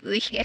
Hey,